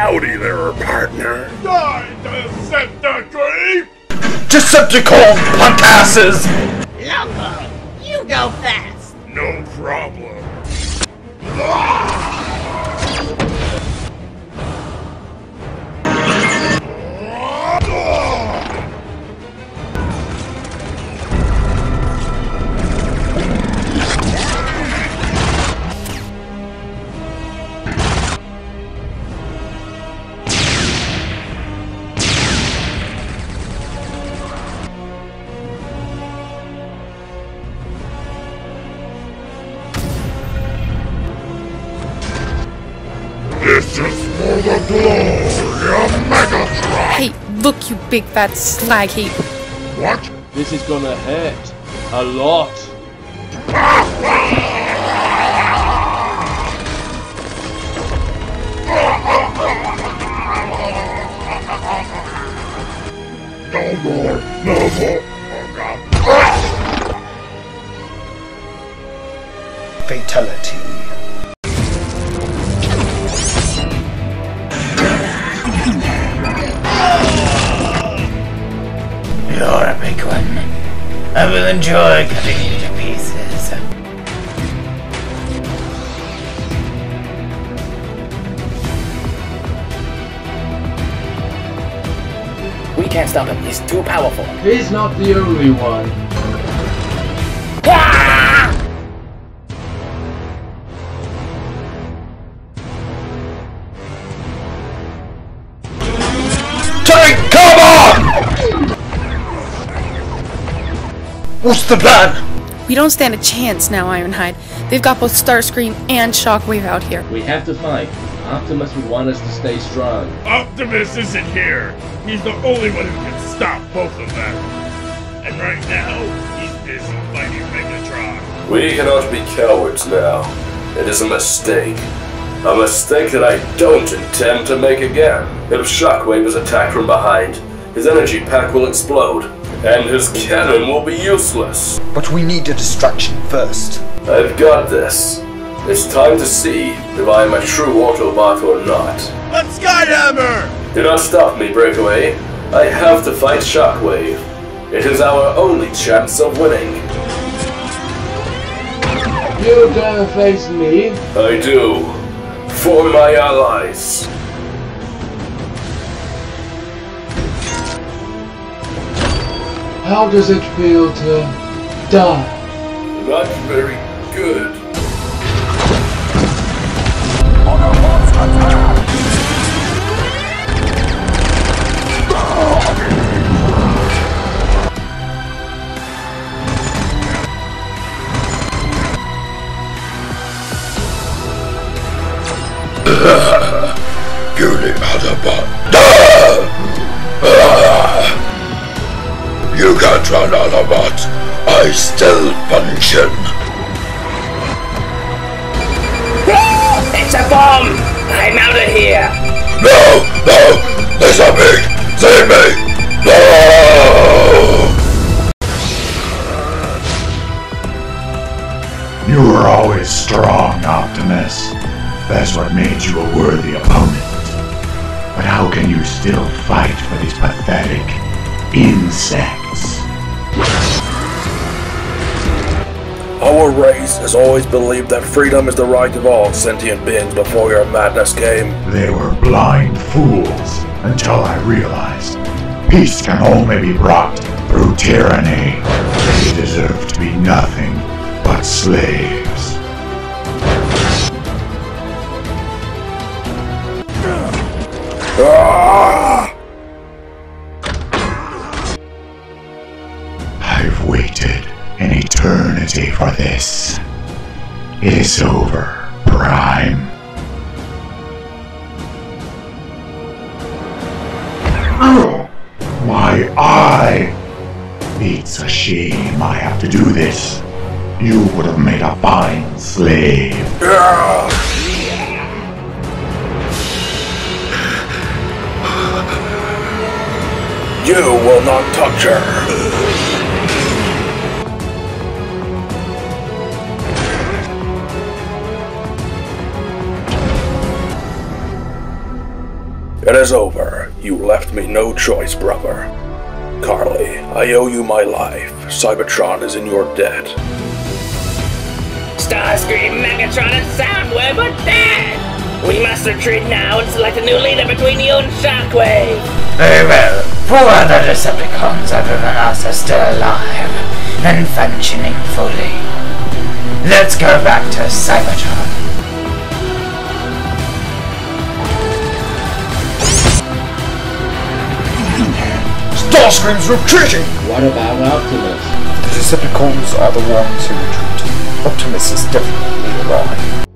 Howdy there, partner. Die, Decepticon! Decepticon puntasses! Loco, you go fast. No problem. Look, you big fat slag heap. What? This is gonna hurt. A lot. No more. No more. Oh, fatality. You're a big one. I will enjoy cutting you to pieces. We can't stop him. He's too powerful. He's not the only one. Ah! Take cover! What's the plan? We don't stand a chance now, Ironhide. They've got both Starscream and Shockwave out here. We have to fight. Optimus would want us to stay strong. Optimus isn't here. He's the only one who can stop both of them. And right now, he's busy fighting Megatron. We cannot be cowards now. It is a mistake. A mistake that I don't intend to make again. If Shockwave is attacked from behind, his energy pack will explode. And his cannon will be useless. But we need a distraction first. I've got this. It's time to see if I am a true Autobot or not. Let's Skyhammer! Do not stop me, Breakaway. I have to fight Shockwave. It is our only chance of winning. You dare face me? I do. For my allies. How does it feel to die? Not very good. Autobots attack! You little Autobot. You can't run, Autobot. I still punch him. It's a bomb! I'm out of here! No! No! There's a big! Save me! No! You were always strong, Optimus. That's what made you a worthy opponent. But how can you still fight for these pathetic insects? Our race has always believed that freedom is the right of all sentient beings before your madness came. They were blind fools until I realized peace can only be brought through tyranny. They deserve to be nothing but slaves. For this. It is over, Prime. My eye! It's a shame I have to do this. You would have made a fine slave. You will not touch her. It is over. You left me no choice, brother. Carly, I owe you my life. Cybertron is in your debt. Starscream, Megatron, and Soundwave are dead! We must retreat now and select a new leader between you and Shockwave! Very well. Four other Decepticons other than us are still alive and functioning fully. Let's go back to Cybertron. Starscream's retreating! What about Optimus? The Decepticons are the ones who retreat. Optimus is definitely alive.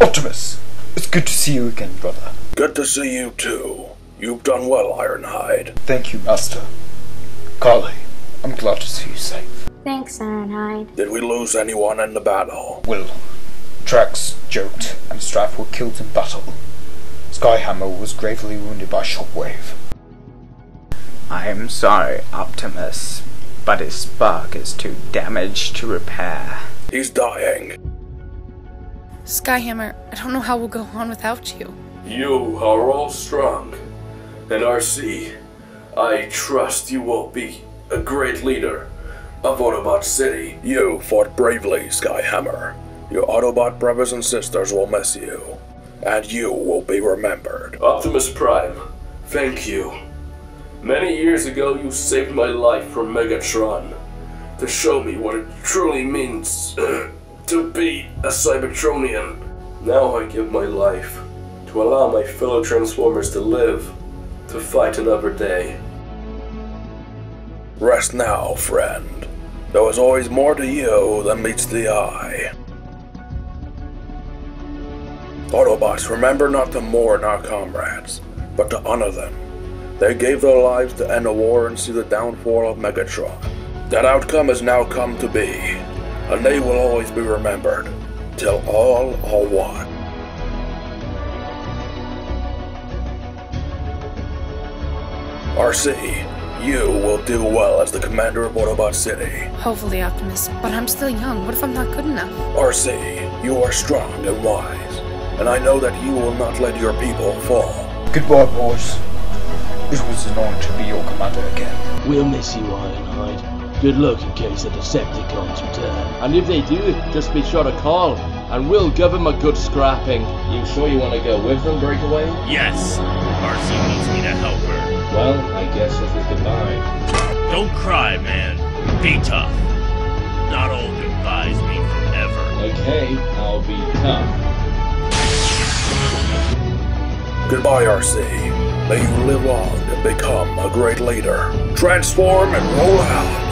Optimus, it's good to see you again, brother. Good to see you too. You've done well, Ironhide. Thank you, Master. Carly, I'm glad to see you safe. Thanks, Ironhide. Did we lose anyone in the battle? Well, Tracks, Jolt, and Strafe were killed in battle. Skyhammer was gravely wounded by Shockwave. I'm sorry, Optimus, but his spark is too damaged to repair. He's dying. Skyhammer, I don't know how we'll go on without you. You are all strong. And Arcee, I trust you will be a great leader of Autobot City. You fought bravely, Skyhammer. Your Autobot brothers and sisters will miss you. And you will be remembered. Optimus Prime, thank you. Many years ago you saved my life from Megatron to show me what it truly means to be a Cybertronian. Now I give my life to allow my fellow Transformers to live, to fight another day. Rest now, friend. There is always more to you than meets the eye. Autobots, remember not to mourn our comrades, but to honor them. They gave their lives to end a war and see the downfall of Megatron. That outcome has now come to be, and they will always be remembered, till all are one. Arcee, you will do well as the commander of Autobot City. Hopefully, Optimus, but I'm still young. What if I'm not good enough? Arcee, you are strong and wise. And I know that you will not let your people fall. Goodbye, boys. It was an honor to be your commander again. We'll miss you, Ironhide. Good luck in case the Decepticons return. And if they do, just be sure to call, and we'll give them a good scrapping. You sure you want to go with them, Breakaway? Yes. Marcy needs me to help her. Well, I guess this is goodbye. Don't cry, man. Be tough. Not all goodbyes mean forever. Okay, I'll be tough. Goodbye, Arcee. May you live long and become a great leader. Transform and roll out.